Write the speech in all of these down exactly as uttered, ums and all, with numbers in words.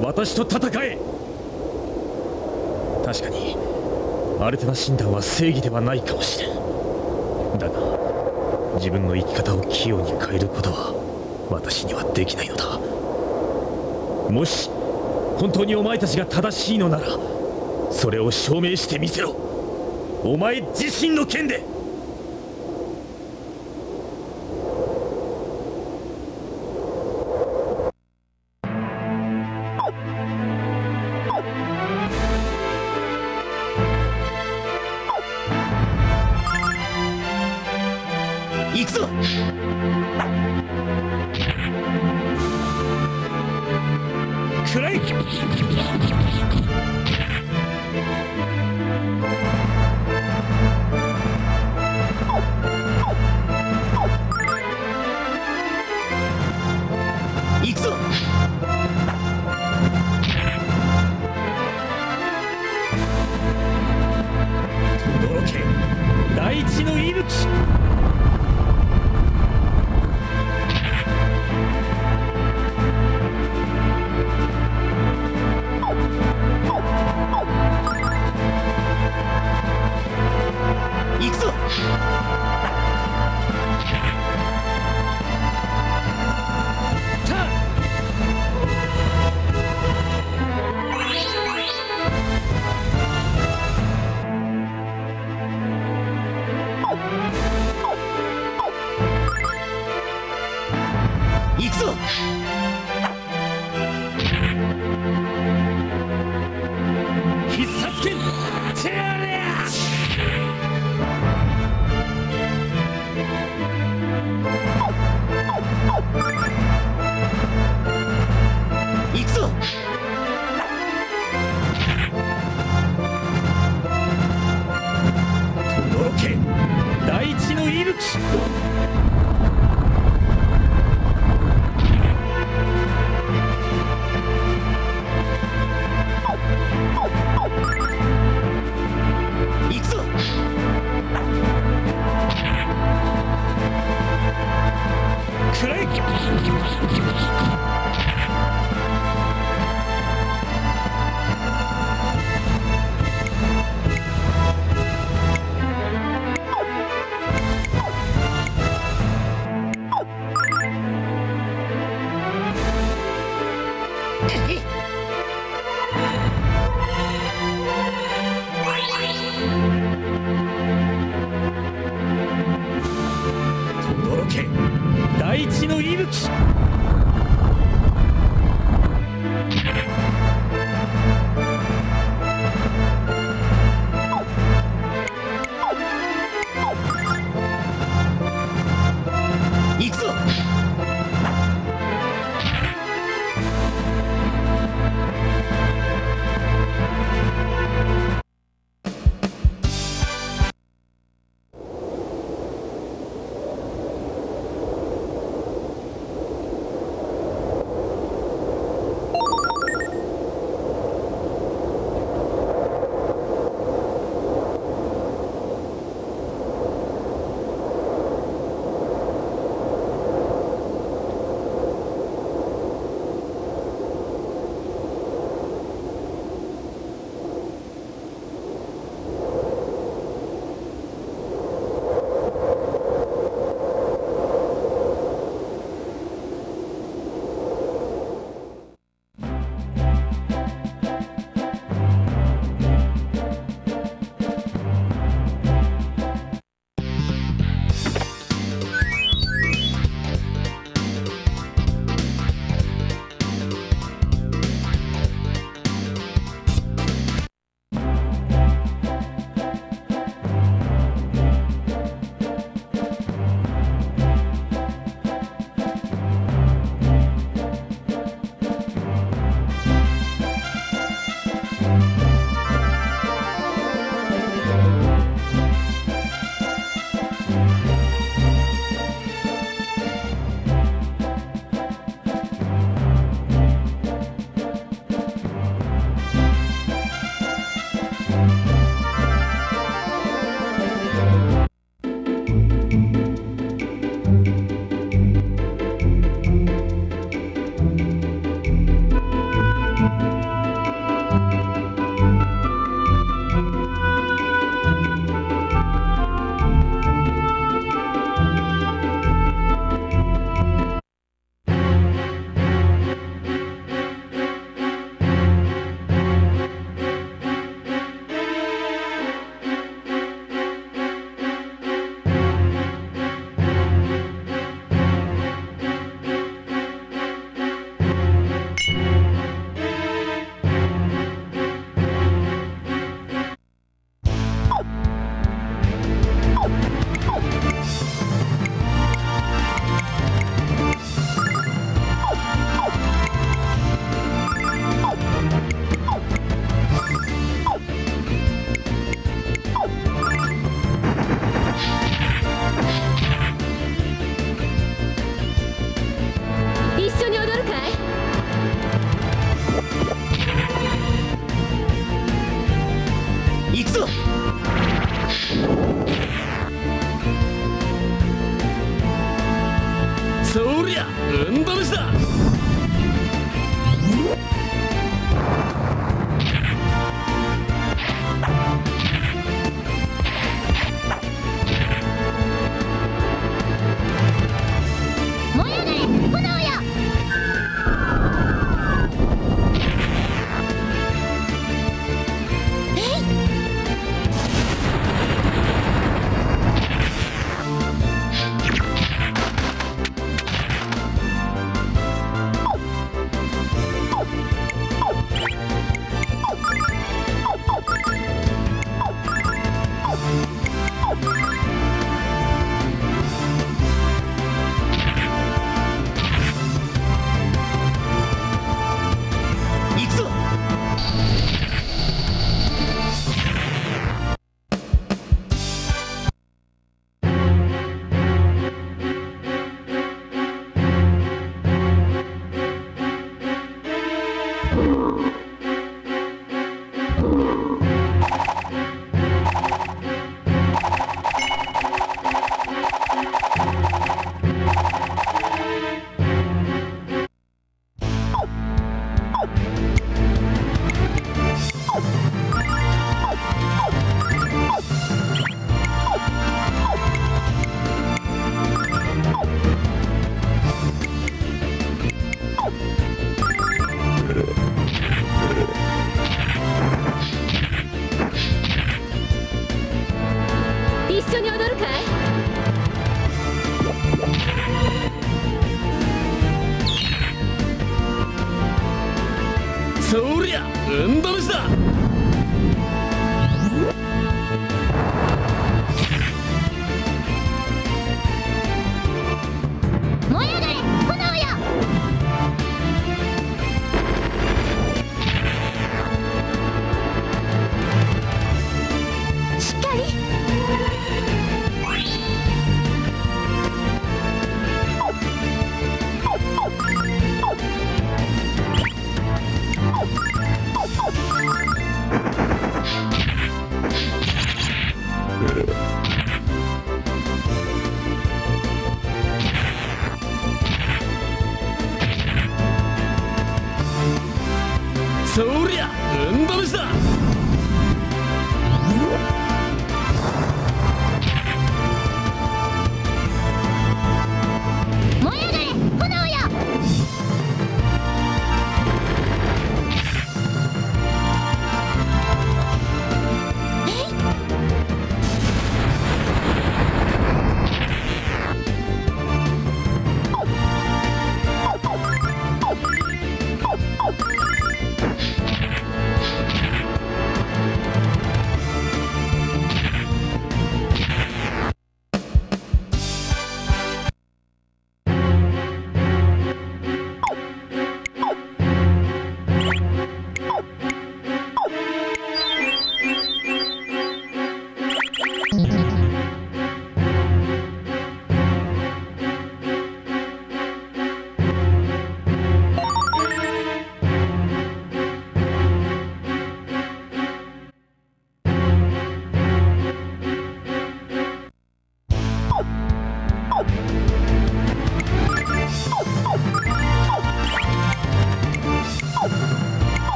私と戦え。確かにアルテナ診断は正義ではないかもしれん。だが自分の生き方を器用に変えることは私にはできないのだ。もし本当にお前たちが正しいのなら、それを証明してみせろ。お前自身の剣で。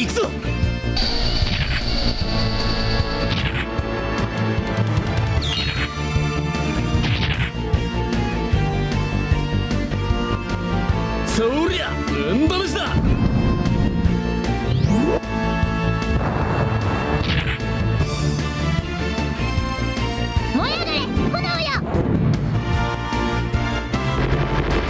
行くぞ。 そりゃ運試しだ。燃え上がれ炎よ。そりゃ運試しだ。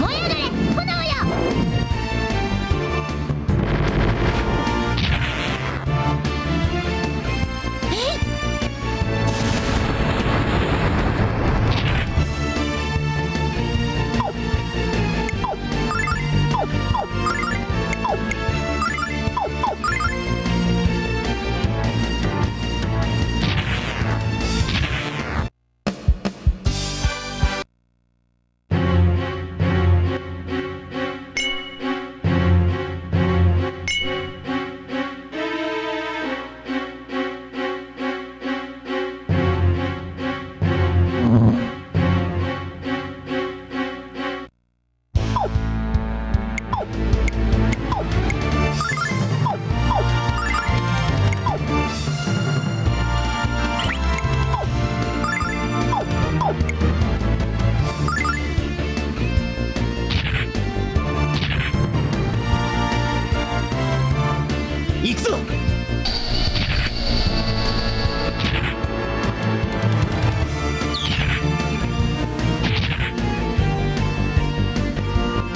燃え上がれ炎よ。えい。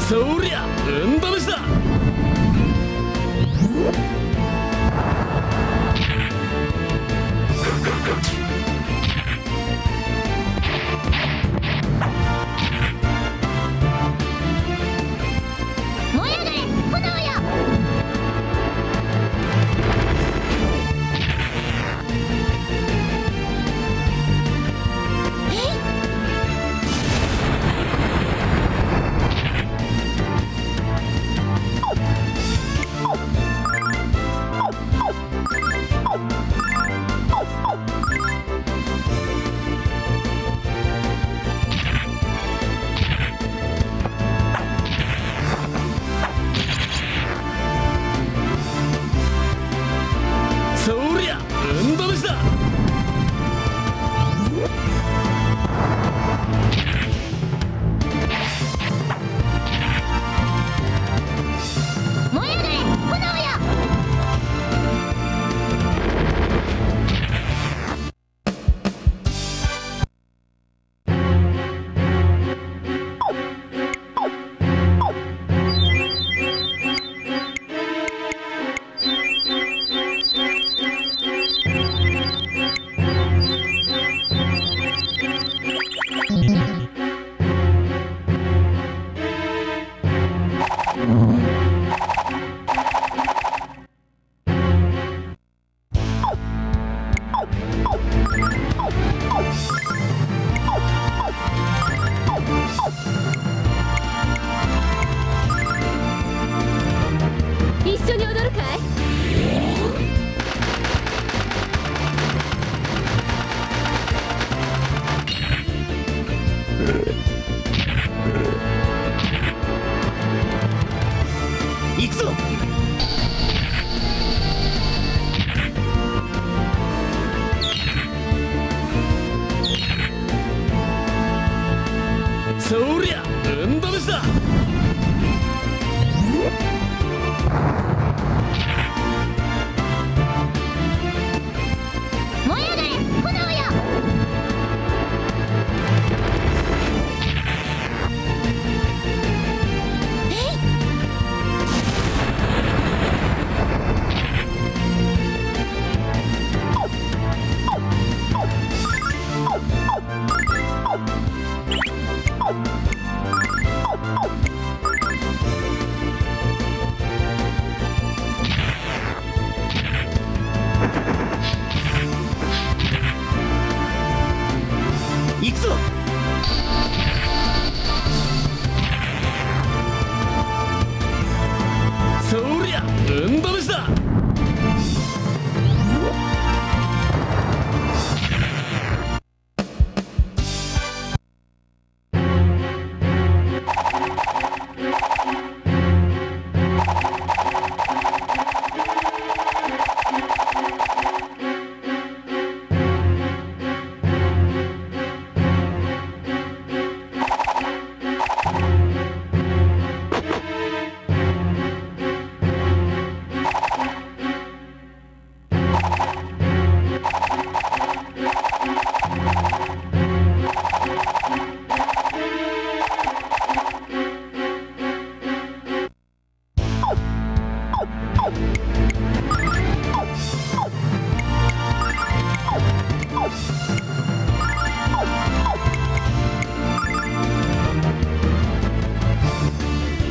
そりゃ運試しだ。燃え上がれ炎よ。そりゃ運試しだ。燃え上がれ炎よ。えい。 Oh!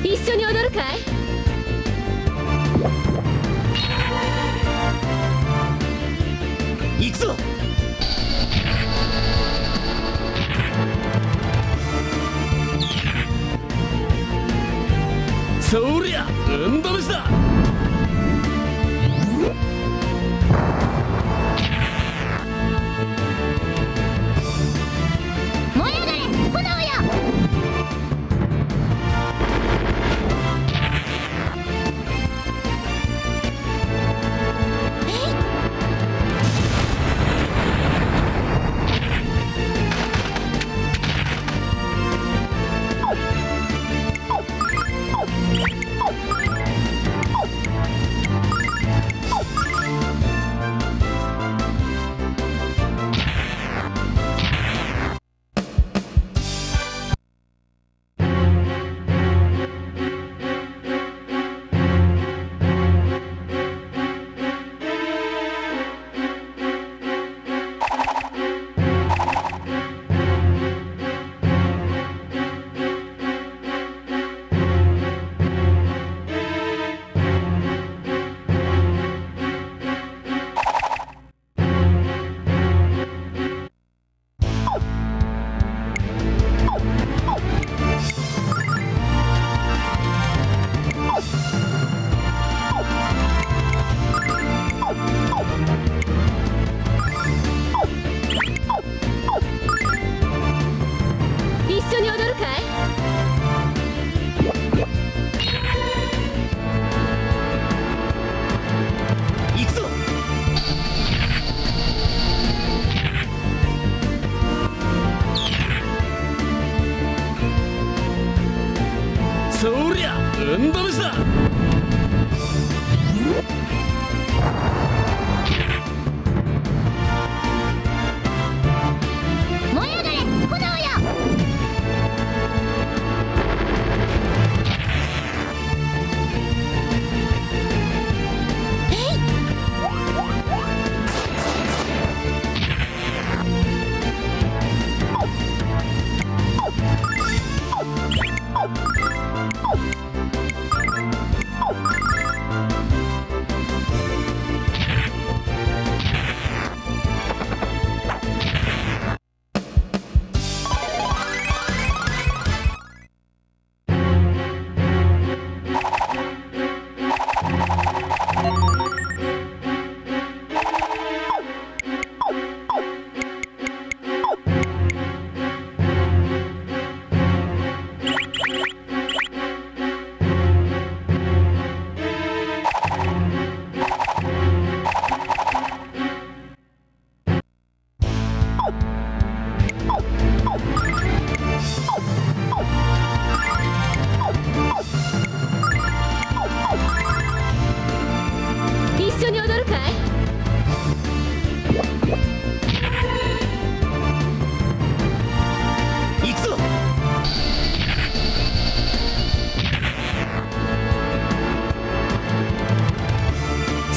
一緒に踊るかい？行くぞ！そりゃ運試しだ！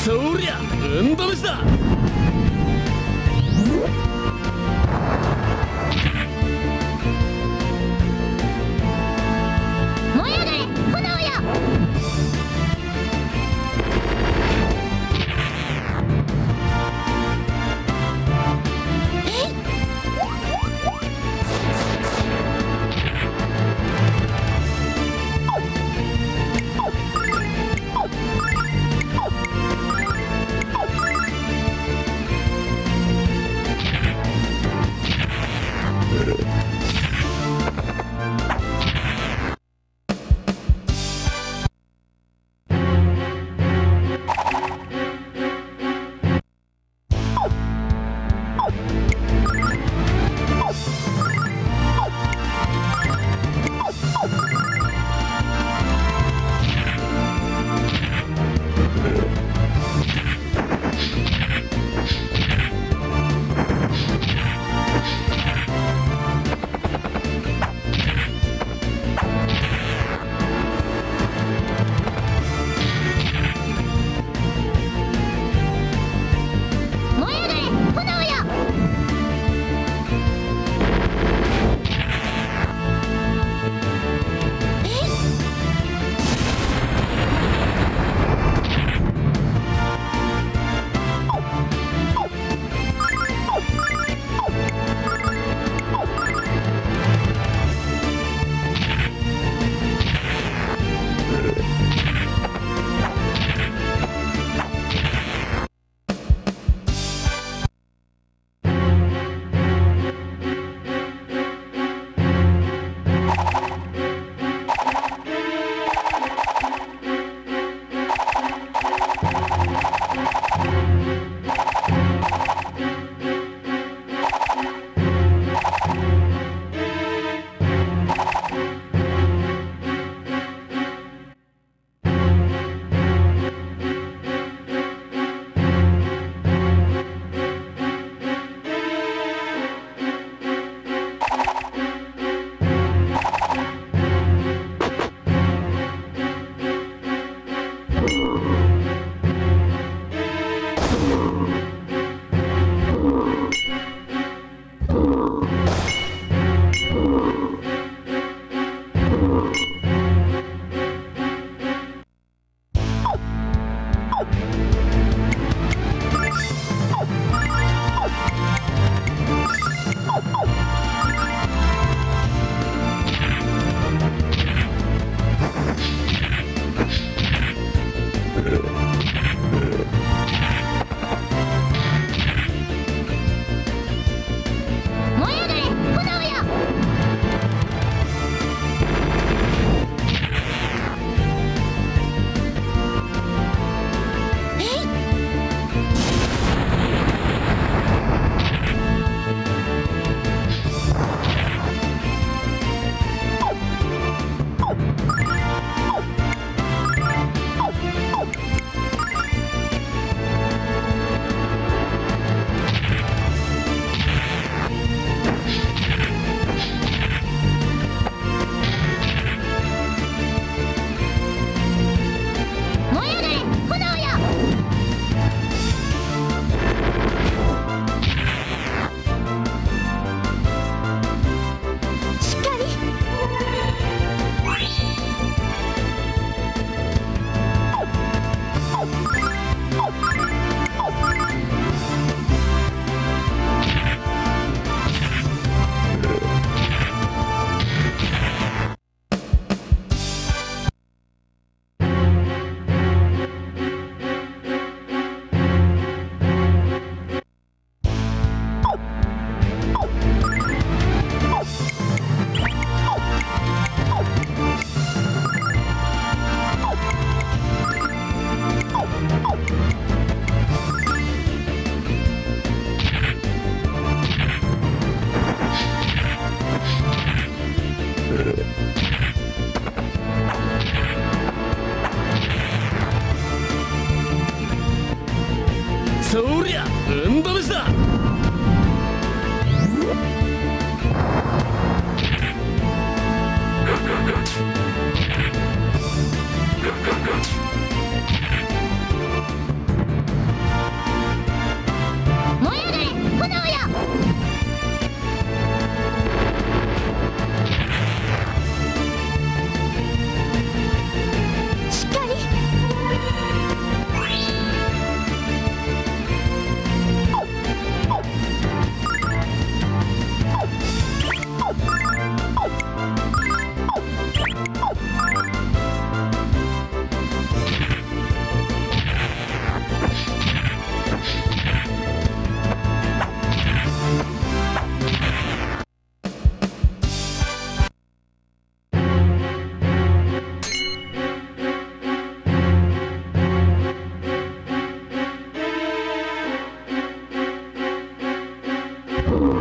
そりゃ運試しだ！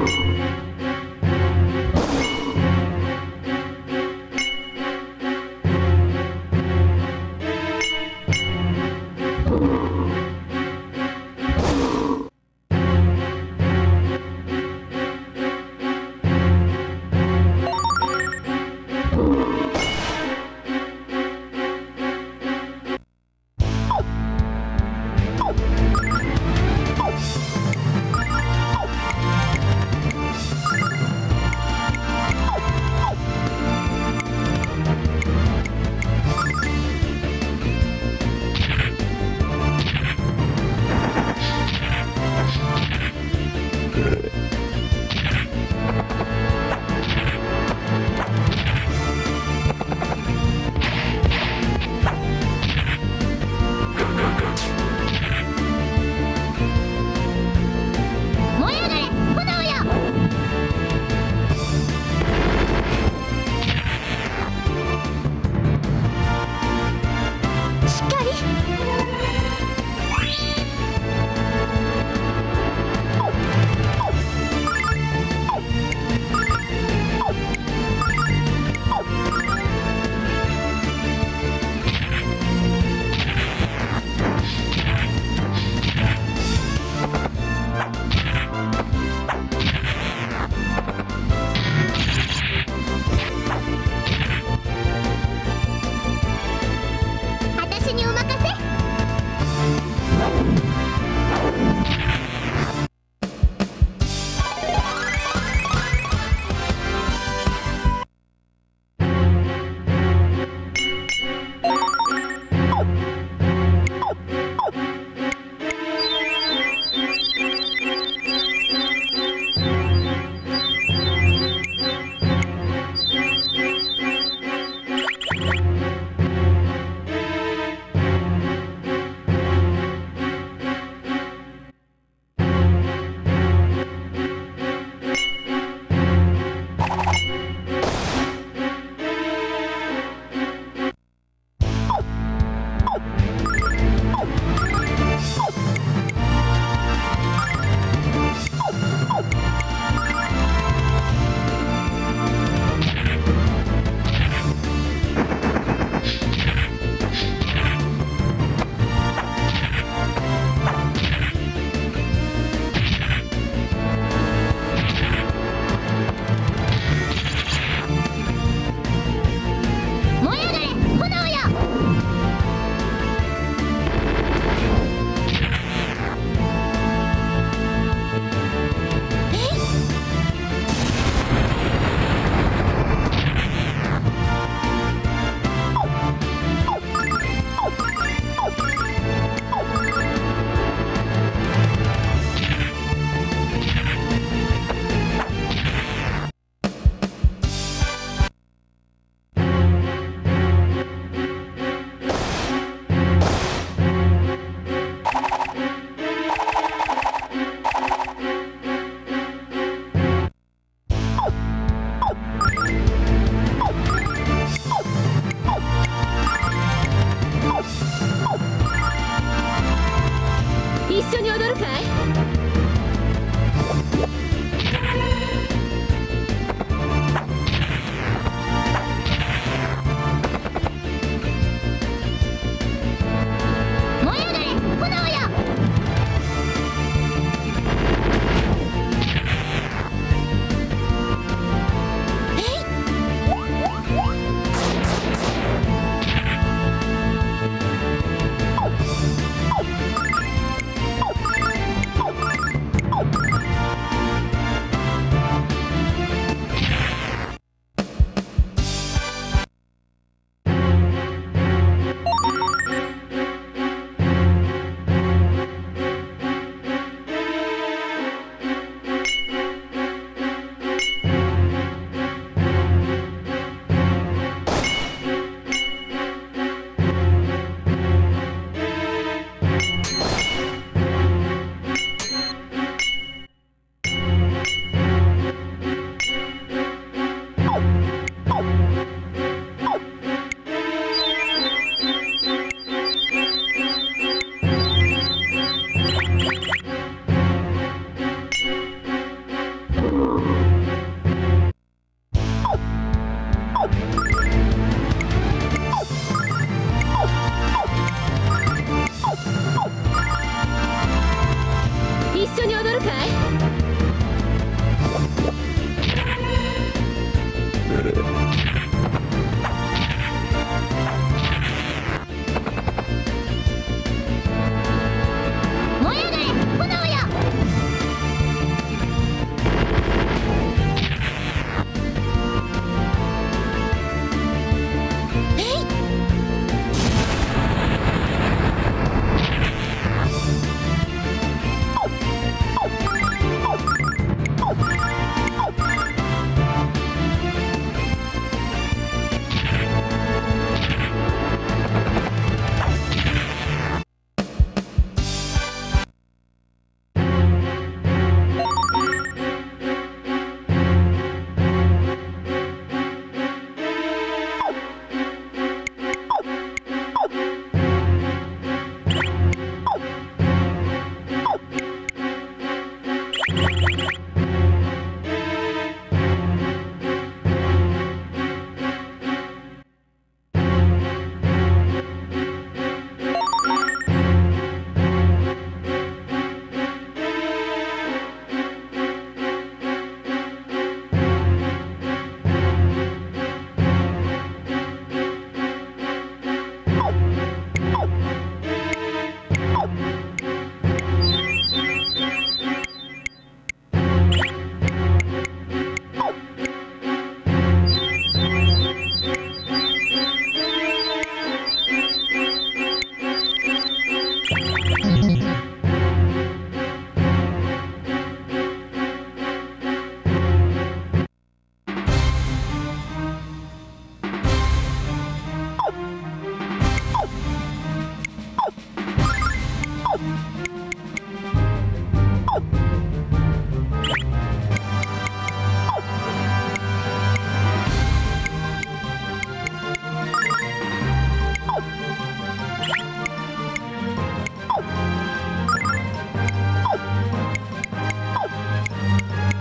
You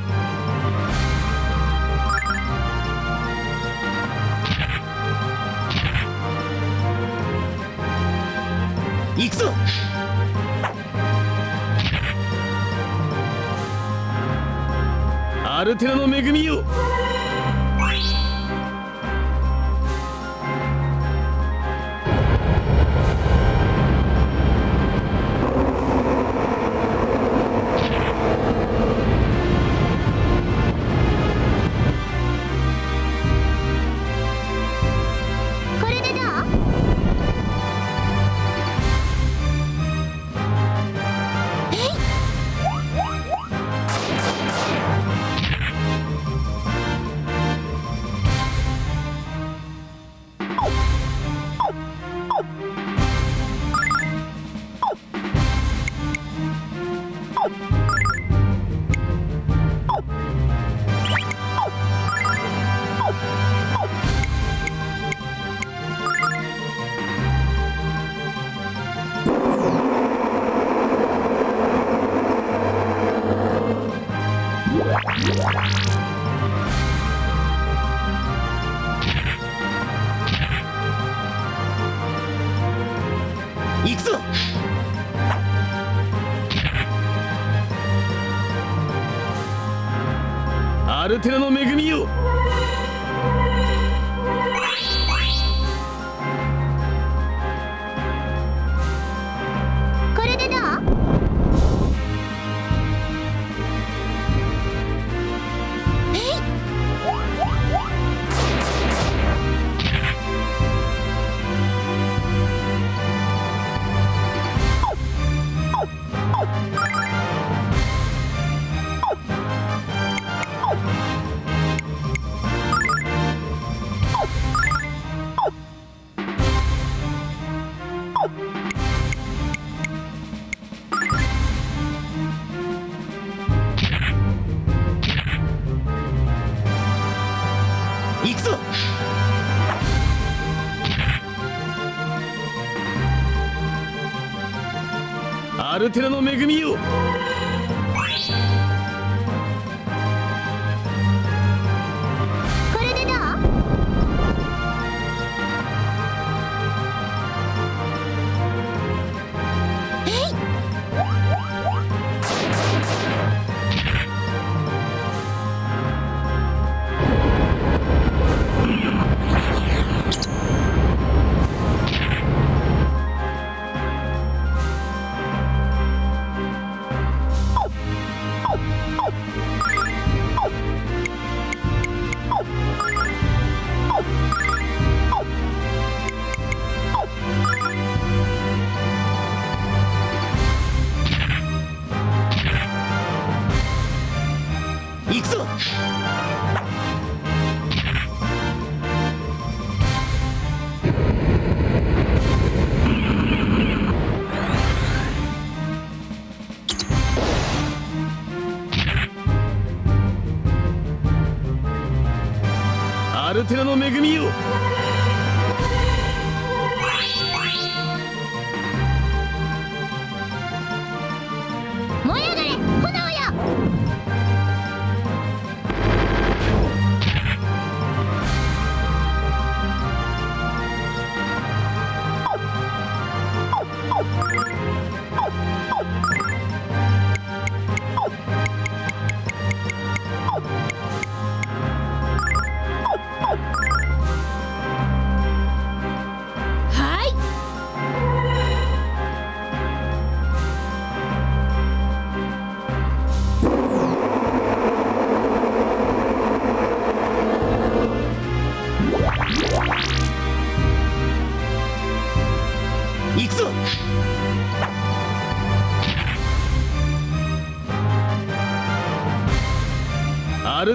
アルテラの恵みよ、これでどう？行くぞ！アルテラの恵みよ、これでどう？行くぞ！アルテラの恵みよ、アルテナの恵みよ。 アルテ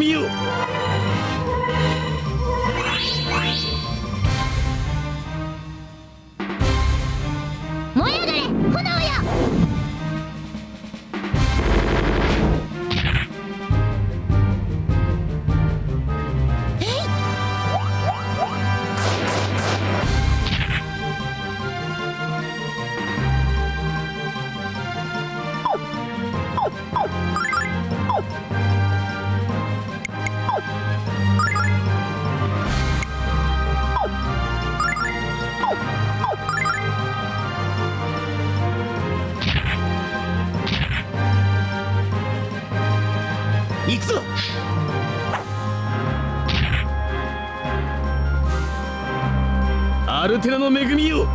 よ。 アルテナの恵みよ。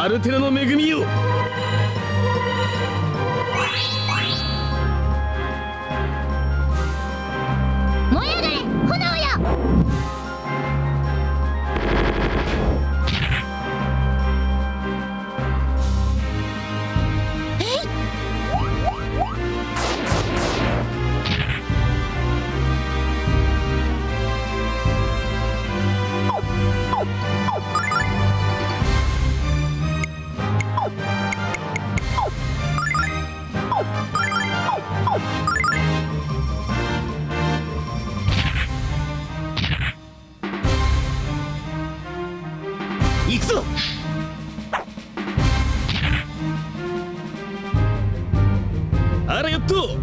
アルテナの恵みよ。 あらやっと。